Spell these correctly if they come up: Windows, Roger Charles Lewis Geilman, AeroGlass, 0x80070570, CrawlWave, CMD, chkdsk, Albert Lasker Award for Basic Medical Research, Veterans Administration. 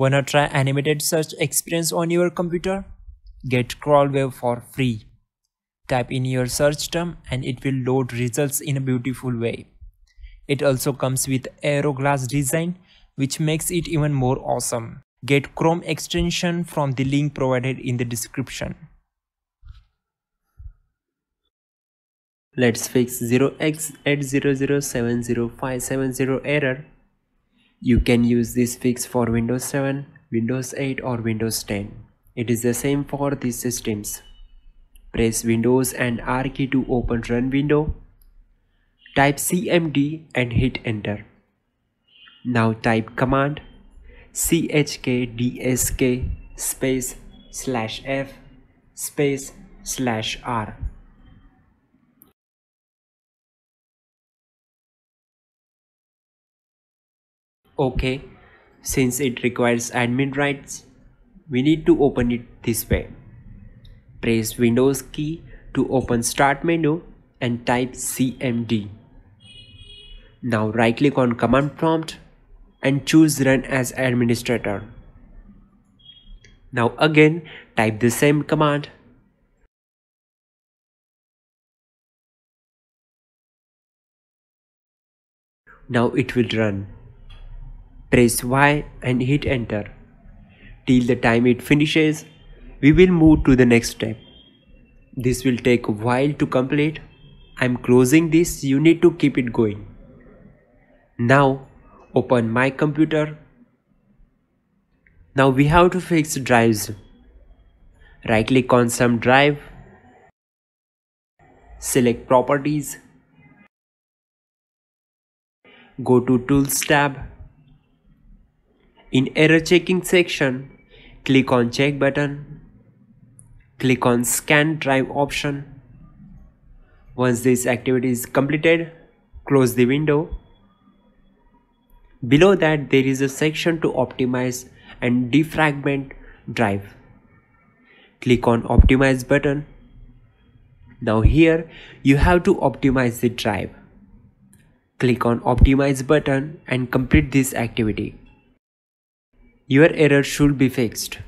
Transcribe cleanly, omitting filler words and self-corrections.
Wanna try animated search experience on your computer? Get CrawlWave for free. Type in your search term and it will load results in a beautiful way. It also comes with AeroGlass design, which makes it even more awesome. Get Chrome extension from the link provided in the description. Let's fix 0x80070570 error. You can use this fix for Windows 7, Windows 8 or Windows 10. It is the same for these systems. Press Windows and R key to open Run window. Type CMD and hit enter. Now type command chkdsk space slash f space slash r. Okay, since it requires admin rights, we need to open it this way. Press Windows key to open Start menu and type CMD. Now right click on command prompt and choose Run as administrator. Now again type the same command. Now it will run. Press Y and hit enter. Till the time it finishes, we will move to the next step. This will take a while to complete. I'm closing this, you need to keep it going. Now open My Computer. Now we have to fix drives. Right click on some drive. Select Properties. Go to Tools tab. In error checking section, click on check button. Click on scan drive option. Once this activity is completed, close the window. Below that there is a section to optimize and defragment drive. Click on optimize button. Now here you have to optimize the drive. Click on optimize button and complete this activity. Your error should be fixed.